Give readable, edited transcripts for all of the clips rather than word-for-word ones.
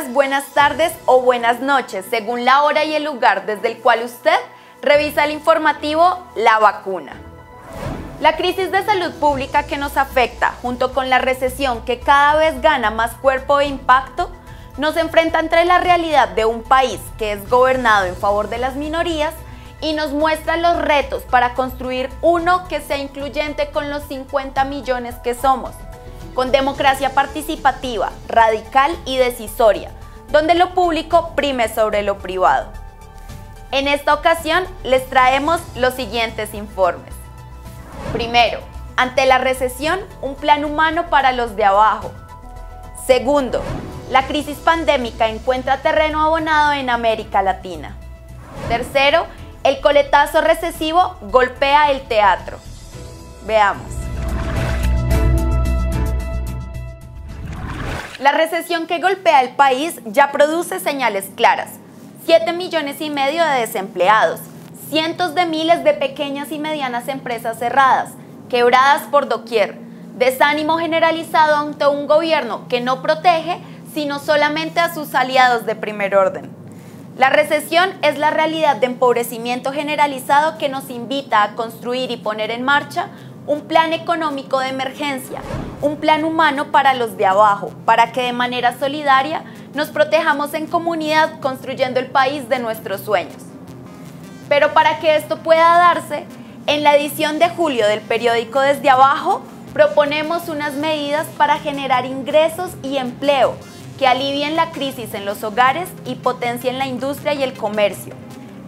días, buenas tardes o buenas noches, según la hora y el lugar desde el cual usted revisa el informativo La Vacuna. La crisis de salud pública que nos afecta, junto con la recesión que cada vez gana más cuerpo e impacto, nos enfrenta entre la realidad de un país que es gobernado en favor de las minorías y nos muestra los retos para construir uno que sea incluyente con los 50 millones que somos, con democracia participativa, radical y decisoria, donde lo público prime sobre lo privado. En esta ocasión les traemos los siguientes informes. Primero, ante la recesión, un plan humano para los de abajo. Segundo, la crisis pandémica encuentra terreno abonado en América Latina. Tercero, el coletazo recesivo golpea el teatro. Veamos. La recesión que golpea el país ya produce señales claras. 7,5 millones de desempleados, cientos de miles de pequeñas y medianas empresas cerradas, quebradas por doquier, desánimo generalizado ante un gobierno que no protege sino solamente a sus aliados de primer orden. La recesión es la realidad de empobrecimiento generalizado que nos invita a construir y poner en marcha un plan económico de emergencia, un plan humano para los de abajo, para que de manera solidaria nos protejamos en comunidad construyendo el país de nuestros sueños. Pero para que esto pueda darse, en la edición de julio del periódico Desde Abajo proponemos unas medidas para generar ingresos y empleo que alivien la crisis en los hogares y potencien la industria y el comercio,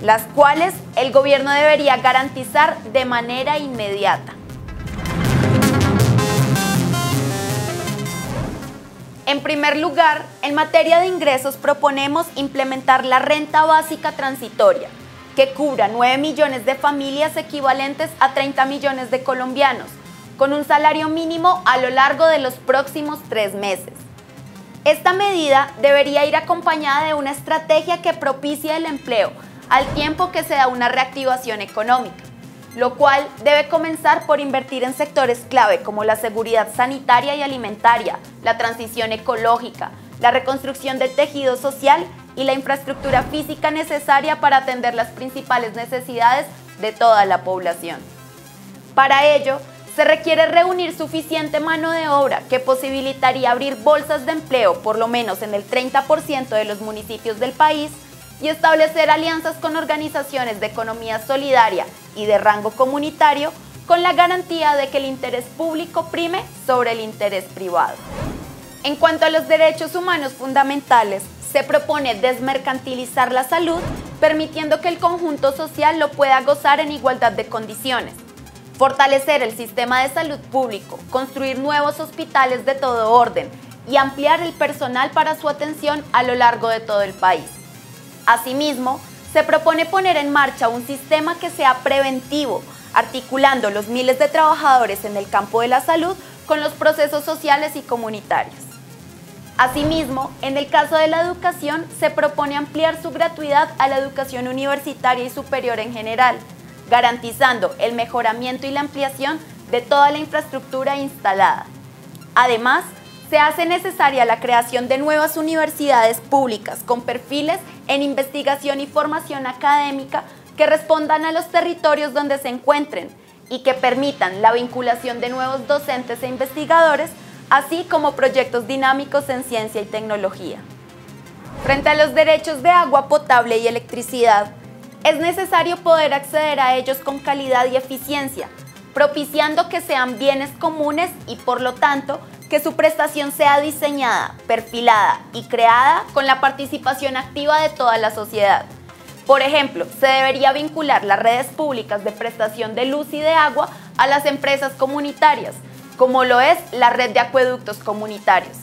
las cuales el gobierno debería garantizar de manera inmediata. En primer lugar, en materia de ingresos proponemos implementar la renta básica transitoria, que cubra 9 millones de familias equivalentes a 30 millones de colombianos, con un salario mínimo a lo largo de los próximos 3 meses. Esta medida debería ir acompañada de una estrategia que propicie el empleo, al tiempo que se da una reactivación económica, lo cual debe comenzar por invertir en sectores clave como la seguridad sanitaria y alimentaria, la transición ecológica, la reconstrucción del tejido social y la infraestructura física necesaria para atender las principales necesidades de toda la población. Para ello, se requiere reunir suficiente mano de obra que posibilitaría abrir bolsas de empleo por lo menos en el 30% de los municipios del país y establecer alianzas con organizaciones de economía solidaria y de rango comunitario con la garantía de que el interés público prime sobre el interés privado. En cuanto a los derechos humanos fundamentales, se propone desmercantilizar la salud, permitiendo que el conjunto social lo pueda gozar en igualdad de condiciones, fortalecer el sistema de salud público, construir nuevos hospitales de todo orden y ampliar el personal para su atención a lo largo de todo el país. Asimismo, se propone poner en marcha un sistema que sea preventivo, articulando los miles de trabajadores en el campo de la salud con los procesos sociales y comunitarios. Asimismo, en el caso de la educación, se propone ampliar su gratuidad a la educación universitaria y superior en general, garantizando el mejoramiento y la ampliación de toda la infraestructura instalada. Además, se hace necesaria la creación de nuevas universidades públicas con perfiles en investigación y formación académica que respondan a los territorios donde se encuentren y que permitan la vinculación de nuevos docentes e investigadores, así como proyectos dinámicos en ciencia y tecnología. Frente a los derechos de agua potable y electricidad, es necesario poder acceder a ellos con calidad y eficiencia, propiciando que sean bienes comunes y, por lo tanto, que su prestación sea diseñada, perfilada y creada con la participación activa de toda la sociedad. Por ejemplo, se debería vincular las redes públicas de prestación de luz y de agua a las empresas comunitarias, como lo es la red de acueductos comunitarios,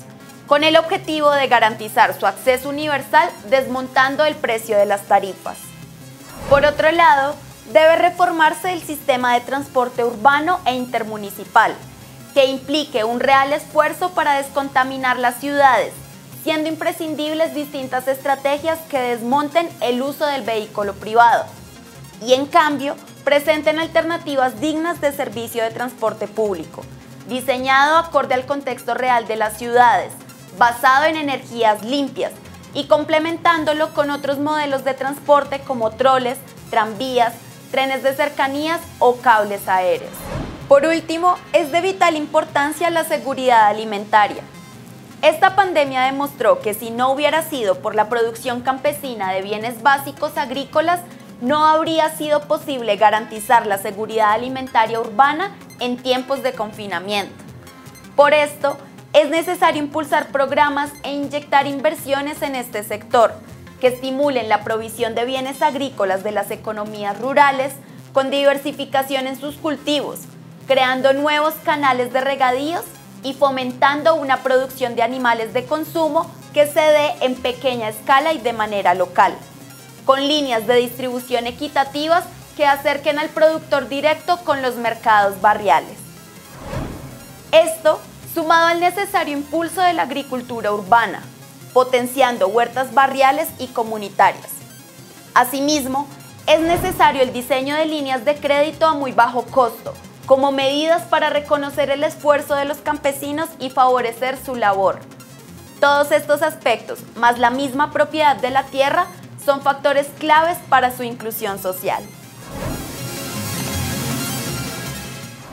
con el objetivo de garantizar su acceso universal desmontando el precio de las tarifas. Por otro lado, debe reformarse el sistema de transporte urbano e intermunicipal, que implique un real esfuerzo para descontaminar las ciudades, siendo imprescindibles distintas estrategias que desmonten el uso del vehículo privado y, en cambio, presenten alternativas dignas de servicio de transporte público, diseñado acorde al contexto real de las ciudades, basado en energías limpias, y complementándolo con otros modelos de transporte como troles, tranvías, trenes de cercanías o cables aéreos. Por último, es de vital importancia la seguridad alimentaria. Esta pandemia demostró que si no hubiera sido por la producción campesina de bienes básicos agrícolas, no habría sido posible garantizar la seguridad alimentaria urbana en tiempos de confinamiento. Por esto, es necesario impulsar programas e inyectar inversiones en este sector, que estimulen la provisión de bienes agrícolas de las economías rurales con diversificación en sus cultivos, creando nuevos canales de regadíos y fomentando una producción de animales de consumo que se dé en pequeña escala y de manera local, con líneas de distribución equitativas que acerquen al productor directo con los mercados barriales. Esto, sumado al necesario impulso de la agricultura urbana, potenciando huertas barriales y comunitarias. Asimismo, es necesario el diseño de líneas de crédito a muy bajo costo, como medidas para reconocer el esfuerzo de los campesinos y favorecer su labor. Todos estos aspectos, más la misma propiedad de la tierra, son factores claves para su inclusión social.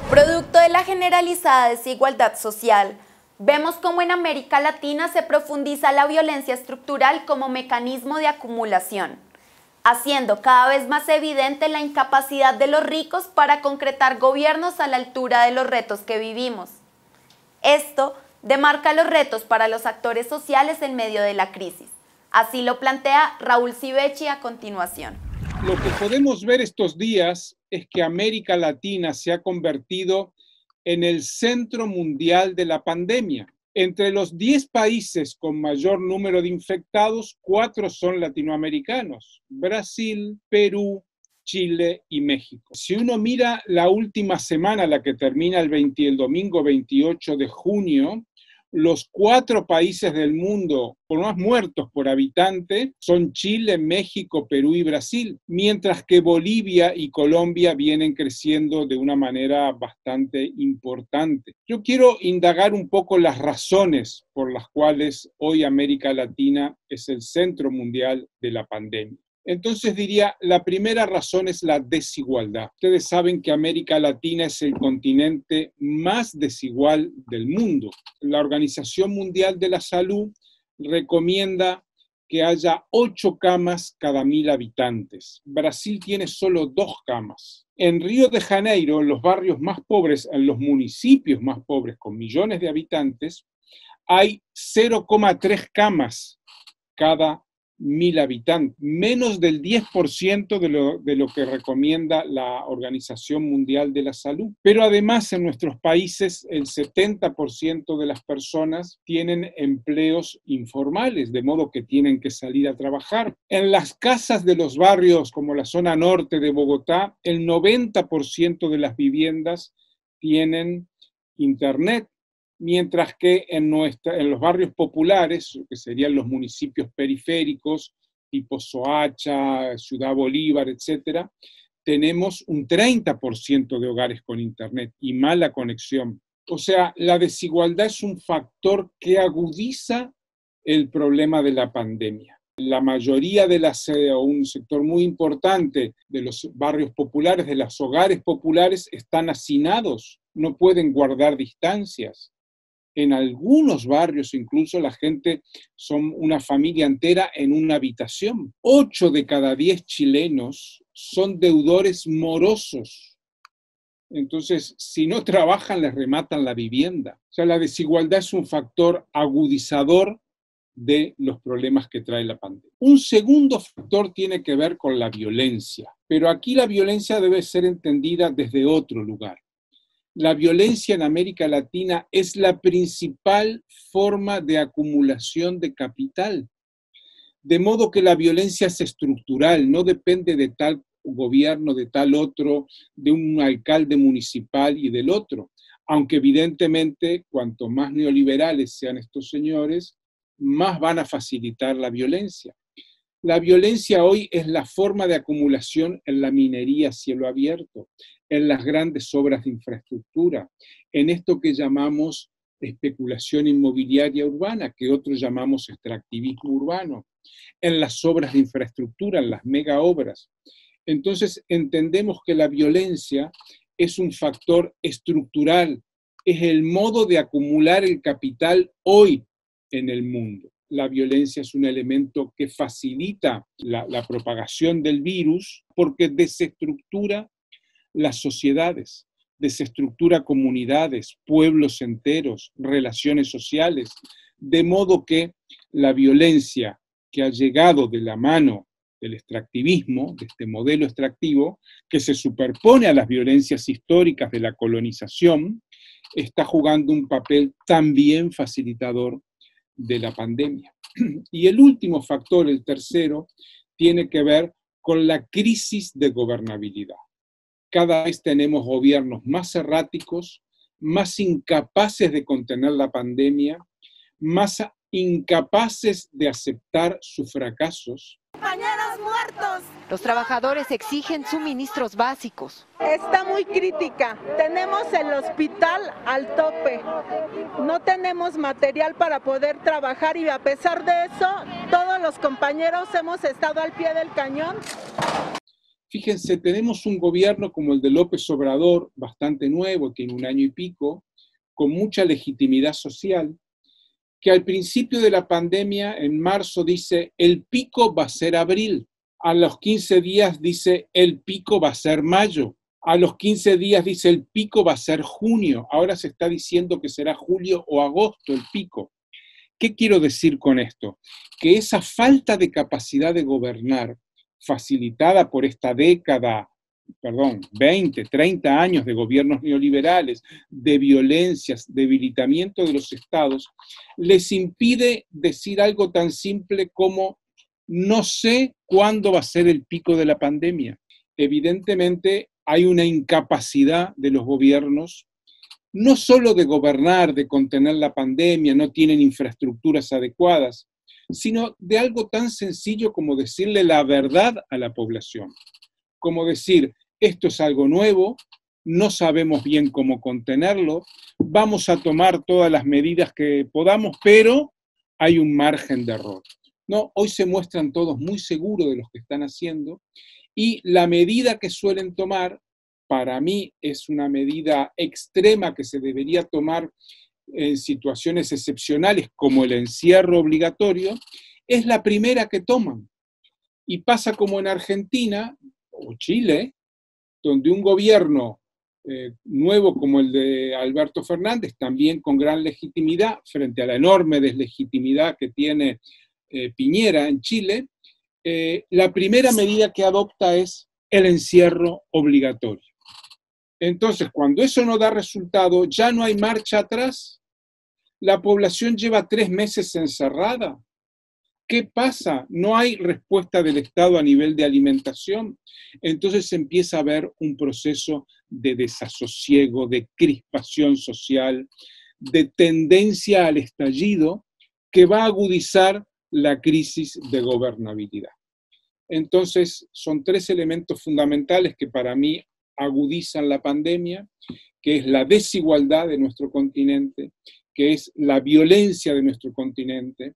Producto de la generalizada desigualdad social, vemos cómo en América Latina se profundiza la violencia estructural como mecanismo de acumulación, haciendo cada vez más evidente la incapacidad de los ricos para concretar gobiernos a la altura de los retos que vivimos. Esto demarca los retos para los actores sociales en medio de la crisis. Así lo plantea Raúl Civechi a continuación. Lo que podemos ver estos días es que América Latina se ha convertido en el centro mundial de la pandemia. Entre los 10 países con mayor número de infectados, 4 son latinoamericanos: Brasil, Perú, Chile y México. Si uno mira la última semana, la que termina el domingo 28 de junio, los 4 países del mundo con más muertos por habitante son Chile, México, Perú y Brasil, mientras que Bolivia y Colombia vienen creciendo de una manera bastante importante. Yo quiero indagar un poco las razones por las cuales hoy América Latina es el centro mundial de la pandemia. Entonces diría, la primera razón es la desigualdad. Ustedes saben que América Latina es el continente más desigual del mundo. La Organización Mundial de la Salud recomienda que haya 8 camas cada 1000 habitantes. Brasil tiene solo 2 camas. En Río de Janeiro, en los barrios más pobres, en los municipios más pobres con millones de habitantes, hay 0,3 camas cada 1000 habitantes, menos del 10% de lo que recomienda la Organización Mundial de la Salud. Pero además en nuestros países el 70% de las personas tienen empleos informales, de modo que tienen que salir a trabajar. En las casas de los barrios, como la zona norte de Bogotá, el 90% de las viviendas tienen internet, mientras que en los barrios populares, que serían los municipios periféricos, tipo Soacha, Ciudad Bolívar, etc., tenemos un 30% de hogares con internet y mala conexión. O sea, la desigualdad es un factor que agudiza el problema de la pandemia. La mayoría de un sector muy importante de los barrios populares, de los hogares populares, están hacinados, no pueden guardar distancias. En algunos barrios incluso la gente son una familia entera en una habitación. 8 de cada 10 chilenos son deudores morosos. Entonces, si no trabajan, les rematan la vivienda. O sea, la desigualdad es un factor agudizador de los problemas que trae la pandemia. Un segundo factor tiene que ver con la violencia, pero aquí la violencia debe ser entendida desde otro lugar. La violencia en América Latina es la principal forma de acumulación de capital. De modo que la violencia es estructural, no depende de tal gobierno, de tal otro, de un alcalde municipal y del otro. Aunque evidentemente, cuanto más neoliberales sean estos señores, más van a facilitar la violencia. La violencia hoy es la forma de acumulación en la minería a cielo abierto, en las grandes obras de infraestructura, en esto que llamamos especulación inmobiliaria urbana, que otros llamamos extractivismo urbano, en las obras de infraestructura, en las mega obras. Entonces entendemos que la violencia es un factor estructural, es el modo de acumular el capital hoy en el mundo. La violencia es un elemento que facilita la propagación del virus porque desestructura las sociedades, desestructura comunidades, pueblos enteros, relaciones sociales, de modo que la violencia que ha llegado de la mano del extractivismo, de este modelo extractivo, que se superpone a las violencias históricas de la colonización, está jugando un papel también facilitador de la pandemia. Y el último factor, el tercero, tiene que ver con la crisis de gobernabilidad. Cada vez tenemos gobiernos más erráticos, más incapaces de contener la pandemia, más incapaces de aceptar sus fracasos. Compañeros muertos. Los trabajadores exigen suministros básicos. Está muy crítica. Tenemos el hospital al tope. No tenemos material para poder trabajar y a pesar de eso, todos los compañeros hemos estado al pie del cañón. Fíjense, tenemos un gobierno como el de López Obrador, bastante nuevo, tiene 1 año y pico, con mucha legitimidad social, que al principio de la pandemia, en marzo, dice, el pico va a ser abril. A los 15 días dice, el pico va a ser mayo. A los 15 días dice, el pico va a ser junio. Ahora se está diciendo que será julio o agosto el pico. ¿Qué quiero decir con esto? Que esa falta de capacidad de gobernar, facilitada por esta década, 20, 30 años de gobiernos neoliberales, de violencias, debilitamiento de los estados, les impide decir algo tan simple como no sé cuándo va a ser el pico de la pandemia. Evidentemente hay una incapacidad de los gobiernos, no solo de gobernar, de contener la pandemia, no tienen infraestructuras adecuadas, sino de algo tan sencillo como decirle la verdad a la población. Como decir, esto es algo nuevo, no sabemos bien cómo contenerlo, vamos a tomar todas las medidas que podamos, pero hay un margen de error. No, hoy se muestran todos muy seguros de lo que están haciendo y la medida que suelen tomar, para mí es una medida extrema que se debería tomar en situaciones excepcionales como el encierro obligatorio, es la primera que toman. Y pasa como en Argentina o Chile, donde un gobierno nuevo como el de Alberto Fernández, también con gran legitimidad, frente a la enorme deslegitimidad que tiene Piñera en Chile, la primera medida que adopta es el encierro obligatorio. Entonces, cuando eso no da resultado, ya no hay marcha atrás. La población lleva 3 meses encerrada. ¿Qué pasa? No hay respuesta del Estado a nivel de alimentación. Entonces se empieza a ver un proceso de desasosiego, de crispación social, de tendencia al estallido que va a agudizar la crisis de gobernabilidad. Entonces son 3 elementos fundamentales que para mí agudizan la pandemia, que es la desigualdad de nuestro continente, que es la violencia de nuestro continente,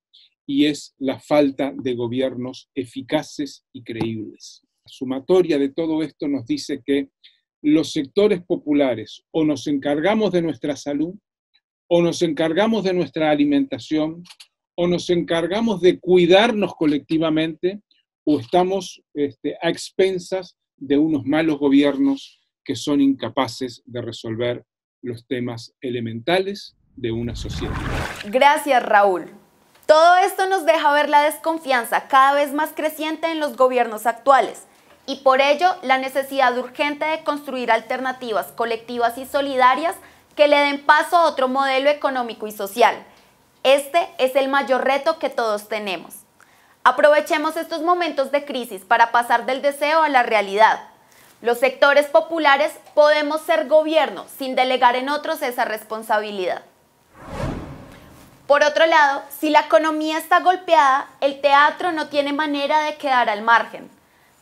y es la falta de gobiernos eficaces y creíbles. La sumatoria de todo esto nos dice que los sectores populares o nos encargamos de nuestra salud, o nos encargamos de nuestra alimentación, o nos encargamos de cuidarnos colectivamente, o estamos a expensas de unos malos gobiernos que son incapaces de resolver los temas elementales de una sociedad. Gracias, Raúl. Todo esto nos deja ver la desconfianza cada vez más creciente en los gobiernos actuales y por ello la necesidad urgente de construir alternativas colectivas y solidarias que le den paso a otro modelo económico y social. Este es el mayor reto que todos tenemos. Aprovechemos estos momentos de crisis para pasar del deseo a la realidad. Los sectores populares podemos ser gobierno sin delegar en otros esa responsabilidad. Por otro lado, si la economía está golpeada, el teatro no tiene manera de quedar al margen,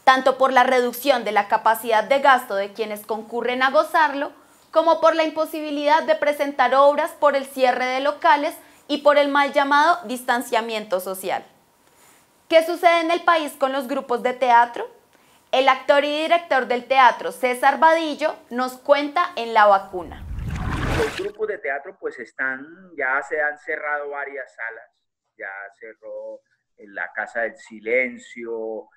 tanto por la reducción de la capacidad de gasto de quienes concurren a gozarlo, como por la imposibilidad de presentar obras, por el cierre de locales y por el mal llamado distanciamiento social. ¿Qué sucede en el país con los grupos de teatro? El actor y director del teatro, César Vadillo, nos cuenta en La Vacuna. Los grupos de teatro pues ya se han cerrado varias salas, ya cerró en la Casa del Silencio,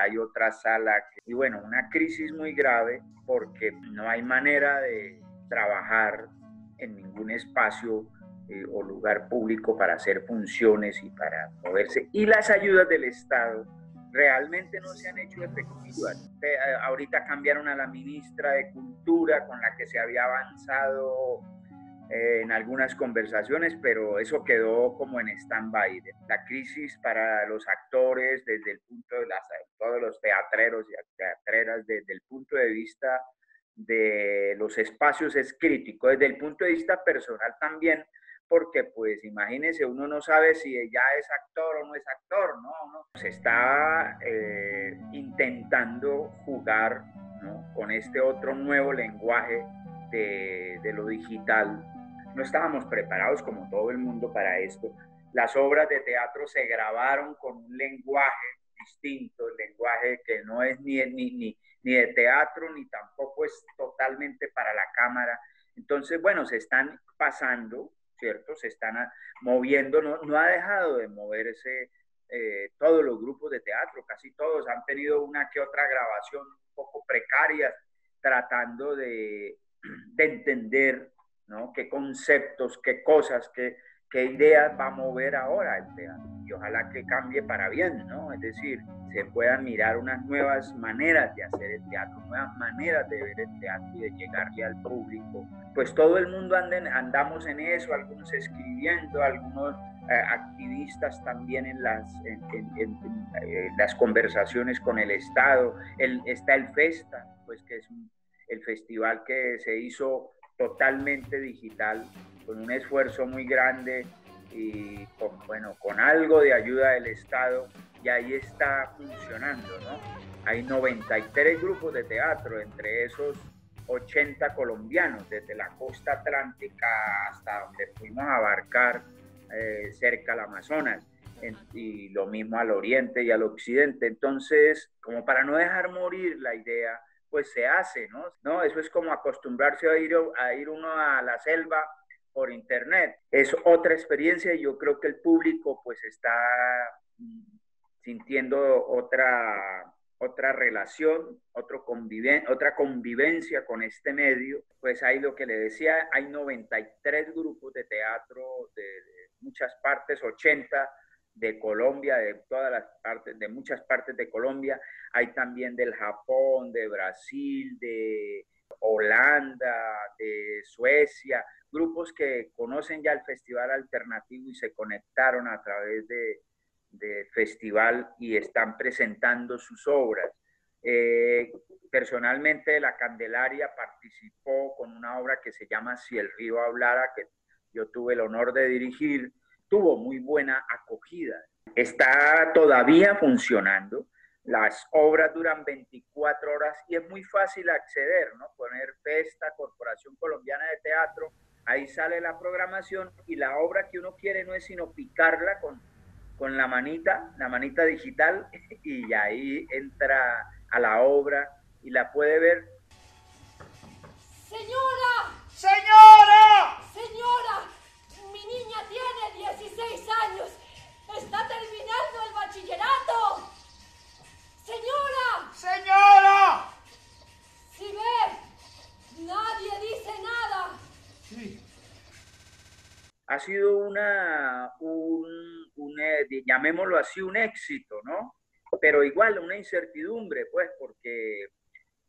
hay otra sala, y bueno, una crisis muy grave porque no hay manera de trabajar en ningún espacio o lugar público para hacer funciones y para moverse, y las ayudas del Estado realmente no se han hecho efectivas. Ahorita cambiaron a la ministra de Cultura con la que se había avanzado en algunas conversaciones, pero eso quedó como en stand-by. La crisis para los actores, desde el punto de todos los teatreros y teatreras, desde el punto de vista de los espacios es crítico, desde el punto de vista personal también, porque pues imagínense, uno no sabe si ya es actor o no es actor, ¿no? Uno se está intentando jugar, ¿no?, con este otro nuevo lenguaje de lo digital. No estábamos preparados como todo el mundo para esto. Las obras de teatro se grabaron con un lenguaje distinto, el lenguaje que no es ni de teatro ni tampoco es totalmente para la cámara. Entonces, bueno, se están pasando, ¿cierto? Se están moviendo, no ha dejado de moverse todos los grupos de teatro, casi todos han tenido una que otra grabación un poco precaria, tratando de entender, ¿no?, qué conceptos, qué cosas, qué ideas va a mover ahora el teatro. Y ojalá que cambie para bien, ¿no? Es decir, se puedan mirar unas nuevas maneras de hacer el teatro, nuevas maneras de ver el teatro y de llegarle al público. Pues todo el mundo andamos en eso, algunos escribiendo, algunos activistas también en las conversaciones con el Estado. Está el FESTA, pues que es el festival que se hizo totalmente digital, con un esfuerzo muy grande y con algo de ayuda del Estado, y ahí está funcionando, ¿no? Hay 93 grupos de teatro, entre esos 80 colombianos, desde la costa atlántica hasta donde fuimos a abarcar cerca al Amazonas, y lo mismo al oriente y al occidente. Entonces, como para no dejar morir la idea, pues se hace, ¿no? No, eso es como acostumbrarse a ir uno a la selva por internet. Es otra experiencia y yo creo que el público pues está sintiendo otra relación, otra convivencia con este medio. Pues ahí lo que le decía, hay 93 grupos de teatro de muchas partes, 80 de Colombia, de todas las partes, de muchas partes de Colombia. Hay también del Japón, de Brasil, de Holanda, de Suecia, grupos que conocen ya el Festival Alternativo y se conectaron a través del festival y están presentando sus obras. Personalmente, La Candelaria participó con una obra que se llama Si el río hablara, que yo tuve el honor de dirigir. Tuvo muy buena acogida. Está todavía funcionando. Las obras duran 24 horas y es muy fácil acceder, ¿no? Poner FESTA, Corporación Colombiana de Teatro, ahí sale la programación y la obra que uno quiere no es sino picarla con la manita digital, y ahí entra a la obra y la puede ver. ¡Señora! ¡Señora! ¡Señora! Mi niña tiene 16 años, está terminando el bachillerato. ¡Señora! ¡Señora! Si ve, nadie dice nada. Sí. Ha sido llamémoslo así, un éxito, ¿no? Pero igual una incertidumbre, pues, porque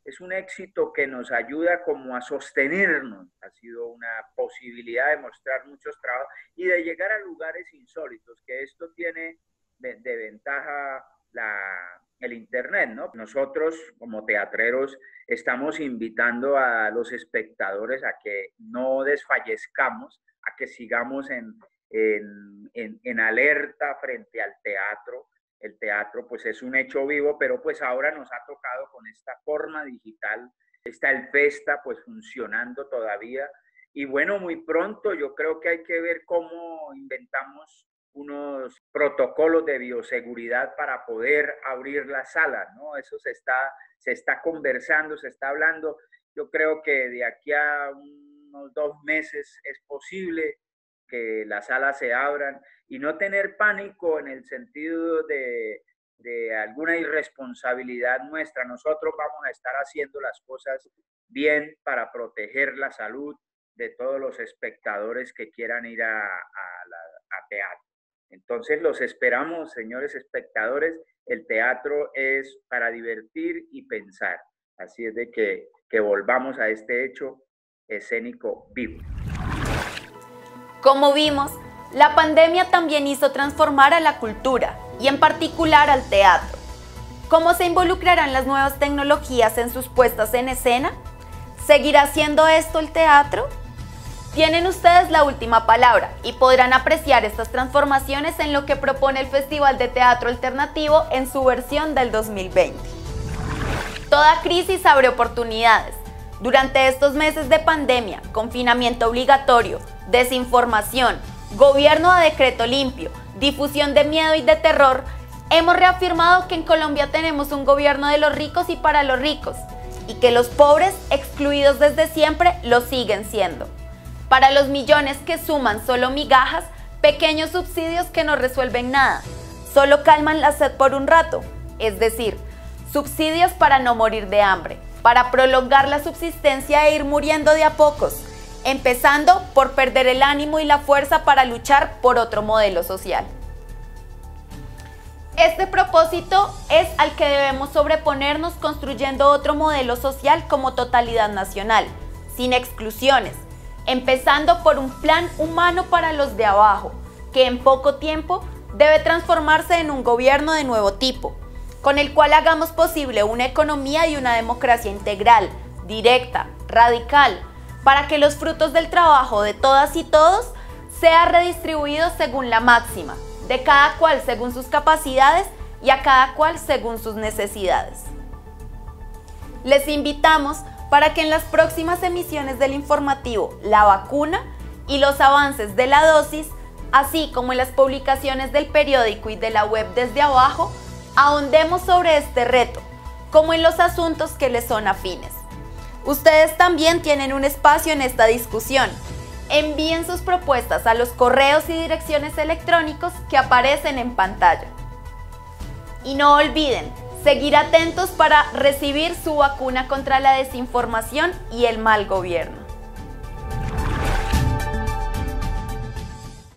es un éxito que nos ayuda como a sostenernos. Ha sido una posibilidad de mostrar muchos trabajos y de llegar a lugares insólitos, que esto tiene de ventaja el internet, ¿no? Nosotros como teatreros estamos invitando a los espectadores a que no desfallezcamos, a que sigamos en alerta frente al teatro, El teatro pues es un hecho vivo, pero pues ahora nos ha tocado con esta forma digital. Está el FESTA pues funcionando todavía. Y bueno, muy pronto yo creo que hay que ver cómo inventamos unos protocolos de bioseguridad para poder abrir la sala, ¿no? Eso se está conversando, se está hablando. Yo creo que de aquí a unos 2 meses es posible que las salas se abran y no tener pánico en el sentido de alguna irresponsabilidad nuestra. Nosotros vamos a estar haciendo las cosas bien para proteger la salud de todos los espectadores que quieran ir a teatro. Entonces los esperamos, señores espectadores. El teatro es para divertir y pensar. Así es de que volvamos a este hecho escénico vivo. Como vimos, la pandemia también hizo transformar a la cultura y en particular al teatro. ¿Cómo se involucrarán las nuevas tecnologías en sus puestas en escena? ¿Seguirá siendo esto el teatro? Tienen ustedes la última palabra y podrán apreciar estas transformaciones en lo que propone el Festival de Teatro Alternativo en su versión del 2020. Toda crisis abre oportunidades. Durante estos meses de pandemia, confinamiento obligatorio, desinformación, gobierno a decreto limpio, difusión de miedo y de terror, hemos reafirmado que en Colombia tenemos un gobierno de los ricos y para los ricos, y que los pobres, excluidos desde siempre, lo siguen siendo. Para los millones que suman solo migajas, pequeños subsidios que no resuelven nada, solo calman la sed por un rato, es decir, subsidios para no morir de hambre, para prolongar la subsistencia e ir muriendo de a pocos, empezando por perder el ánimo y la fuerza para luchar por otro modelo social. Este propósito es al que debemos sobreponernos construyendo otro modelo social como totalidad nacional, sin exclusiones, empezando por un plan humano para los de abajo, que en poco tiempo debe transformarse en un gobierno de nuevo tipo, con el cual hagamos posible una economía y una democracia integral, directa, radical, para que los frutos del trabajo de todas y todos sean redistribuidos según la máxima, de cada cual según sus capacidades y a cada cual según sus necesidades. Les invitamos para que en las próximas emisiones del informativo La Vacuna y los avances de la dosis, así como en las publicaciones del periódico y de la web Desde Abajo, ahondemos sobre este reto, como en los asuntos que les son afines. Ustedes también tienen un espacio en esta discusión. Envíen sus propuestas a los correos y direcciones electrónicos que aparecen en pantalla. Y no olviden seguir atentos para recibir su vacuna contra la desinformación y el mal gobierno.